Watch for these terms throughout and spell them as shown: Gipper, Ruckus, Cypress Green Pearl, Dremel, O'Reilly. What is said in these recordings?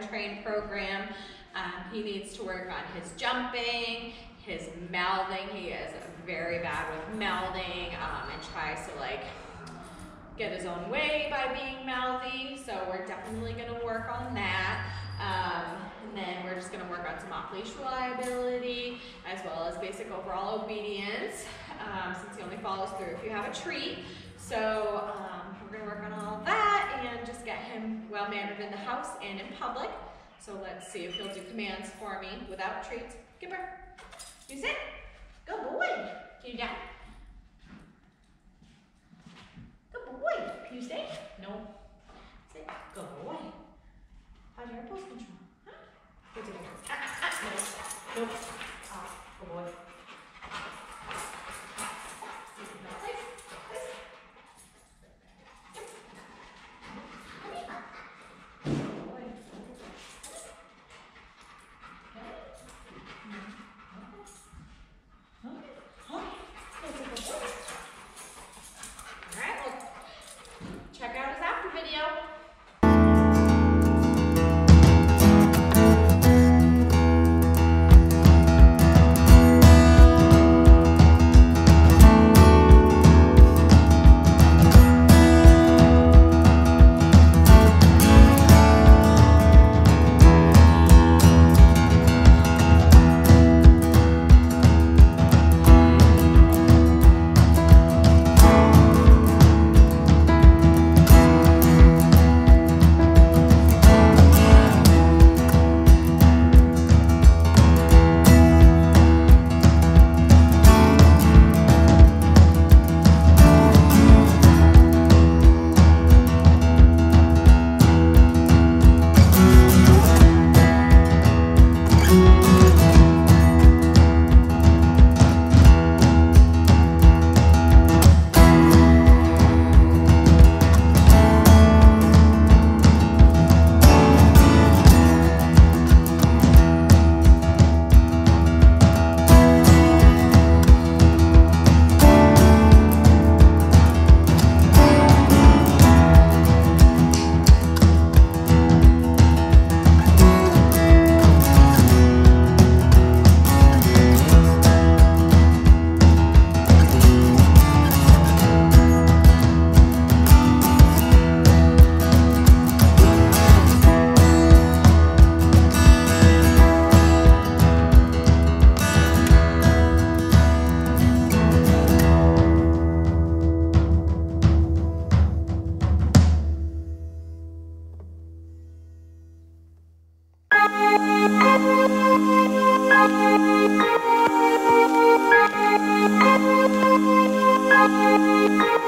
and train program. He needs to work on his jumping, his mouthing. He is very bad with mouthing and tries to like get his own way by being mouthy. So we're definitely gonna work on that. And then we're just gonna work on some off-leash reliability as well as basic overall obedience since he only follows through if you have a treat. So we're gonna work on all that and just get him well-mannered in the house and in public. So let's see if he'll do commands for me without treats. Gipper, you sit. Good boy. Can you down? Good boy. Can you stay? No. Sit. Good boy. How's your impulse control? Huh? Good to go. No. Nope.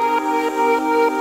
Good boy.